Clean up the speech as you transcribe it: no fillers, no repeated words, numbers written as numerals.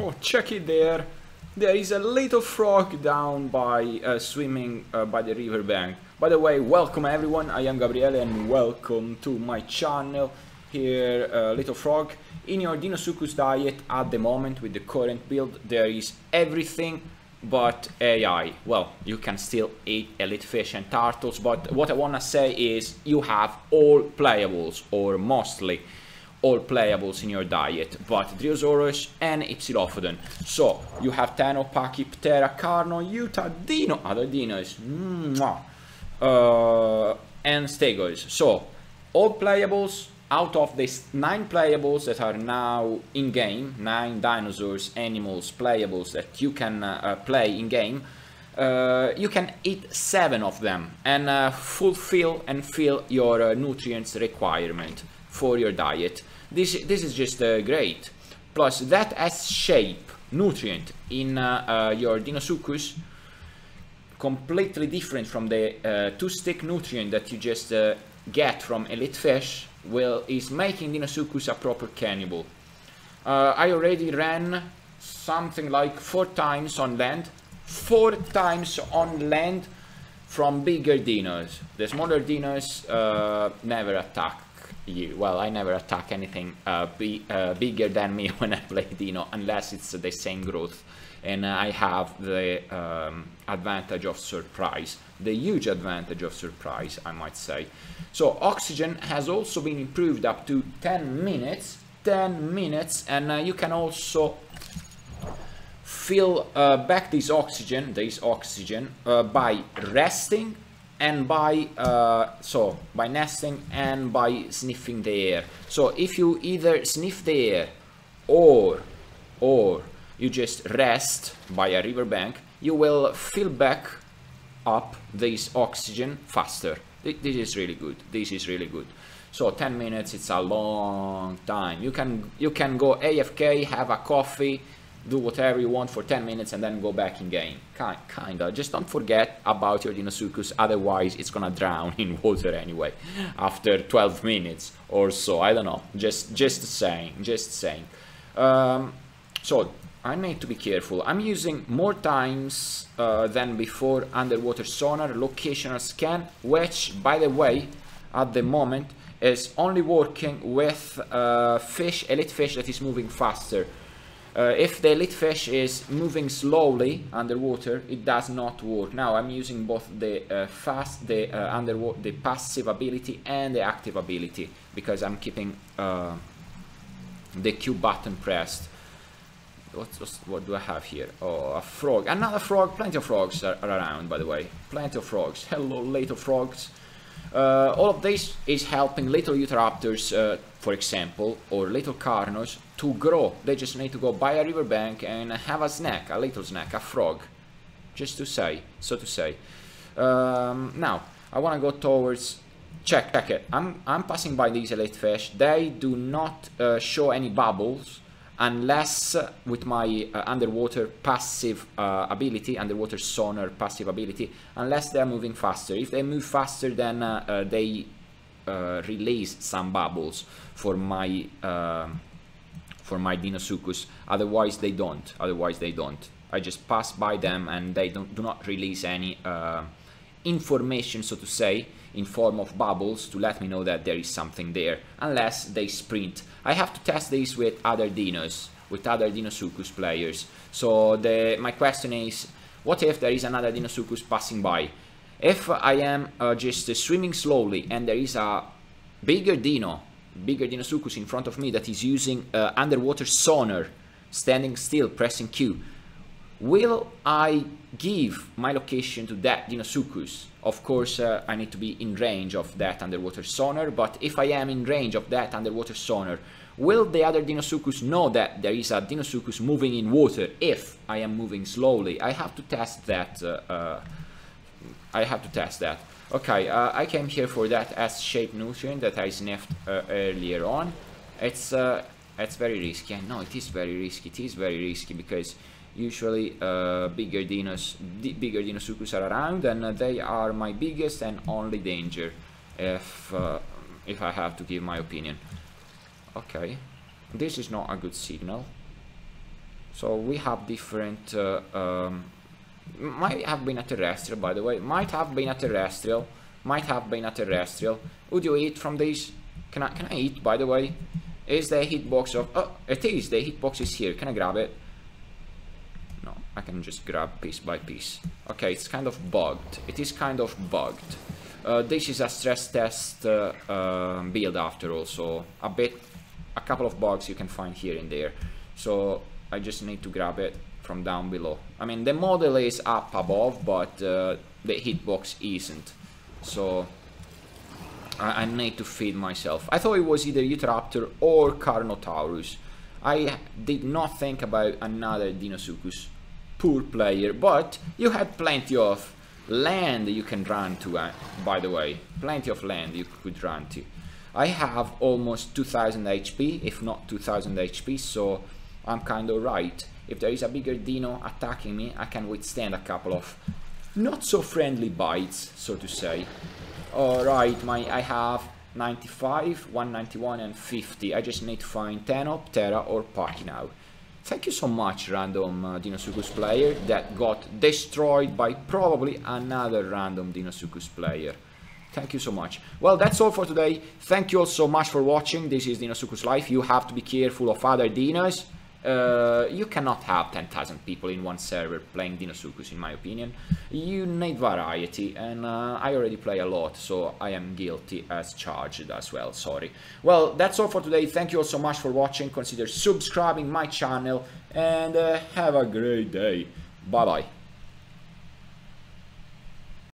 Oh, check it there. There is a little frog down by swimming by the river bank. By the way, welcome everyone, I am Gabriele and welcome to my channel. Here, little frog, in your Deinosuchus diet at the moment with the current build there is everything but AI. Well, you can still eat elite fish and turtles, but what I wanna say is you have all playables, or mostly all playables in your diet, but Dryosaurus and Hypsilophodon. So you have Tano, Pachyptera, Carno, Utah, Dino, other dinos, and Stegos. So all playables out of these 9 playables that are now in game, 9 dinosaurs, animals, playables that you can play in game, you can eat 7 of them and fulfill and fill your nutrients requirement for your diet. This is just great. Plus that S shape nutrient in your Deinosuchus, completely different from the 2-stick nutrient that you just get from elite fish, is making Deinosuchus a proper cannibal. I already ran something like 4 times on land, 4 times on land from bigger dinos. The smaller dinos never attack you. Well, I never attack anything bigger than me when I play Dino, unless it's the same growth and I have the advantage of surprise, the huge advantage of surprise, I might say. So oxygen has also been improved up to 10 minutes, and you can also fill back this oxygen by resting and by by nesting and by sniffing the air. So if you either sniff the air or you just rest by a riverbank, you will fill back up this oxygen faster. This is really good. This is really good. So 10 minutes, it's a long time. You can go AFK, have a coffee, do whatever you want for 10 minutes and then go back in game. Kinda. Just don't forget about your Deinosuchus, otherwise it's gonna drown in water anyway after 12 minutes or so. I don't know. Just saying. So I need to be careful. I'm using more times than before underwater sonar, locational scan, which by the way at the moment is only working with fish, elite fish that is moving faster. If the elite fish is moving slowly underwater, it does not work. Now I'm using both the passive ability and the active ability because I'm keeping the Q button pressed. What do I have here? Oh, a frog. Another frog. Plenty of frogs are around, by the way. Plenty of frogs. Hello, little frogs. All of this is helping little Utahraptors, for example, or little Carnos to grow. They just need to go by a riverbank and have a snack, a little snack, a frog, just to say, so to say. Now, I want to go towards, check it. I'm passing by these elite fish. They do not show any bubbles unless with my underwater passive ability, underwater sonar passive ability, unless they're moving faster. If they move faster, then they release some bubbles for my Deinosuchus. Otherwise they don't. I just pass by them and they do not release any information, so to say, in form of bubbles to let me know that there is something there, unless they sprint. I have to test this with other dinos, with other Deinosuchus players. So my question is, what if there is another Deinosuchus passing by? If I am just swimming slowly and there is a bigger Deinosuchus in front of me that is using underwater sonar, standing still, pressing Q, will I give my location to that Deinosuchus? Of course, I need to be in range of that underwater sonar, but if I am in range of that underwater sonar, will the other Deinosuchus know that there is a Deinosuchus moving in water if I am moving slowly? I have to test that. Okay, I came here for that S-shaped nutrient that I sniffed earlier on. It's very risky. I know it is very risky. Because usually bigger Deinosuchus are around, and they are my biggest and only danger, if I have to give my opinion. Okay, this is not a good signal. So we have different, might have been a terrestrial, by the way, might have been a terrestrial. Would you eat from these? Can I eat, by the way? Is the hitbox of, oh, it is, the hitbox is here, can I grab it? No, I can just grab piece by piece. Okay, it's kind of bugged, this is a stress test build after all, so a couple of bugs you can find here and there. So I just need to grab it from down below. I mean, the model is up above, but the hitbox isn't. So I need to feed myself. I thought it was either Utahraptor or Carnotaurus. I did not think about another Deinosuchus. Poor player, but you had plenty of land you can run to, by the way. Plenty of land you could run to. I have almost 2000 HP, if not 2000 HP, so I'm kind of right. If there is a bigger Dino attacking me, I can withstand a couple of not so friendly bites, so to say. Alright, I have 95, 191 and 50. I just need to find Tano, Ptera or Pachyptera now. Thank you so much, random Deinosuchus player that got destroyed by probably another random Deinosuchus player. Thank you so much. Well, that's all for today. Thank you all so much for watching. This is Deinosuchus Life. You have to be careful of other dinos. You cannot have 10,000 people in one server playing Deinosuchus, in my opinion. You need variety, and I already play a lot, so I am guilty as charged as well, sorry. Well, that's all for today. Thank you all so much for watching. Consider subscribing my channel, and have a great day. Bye-bye.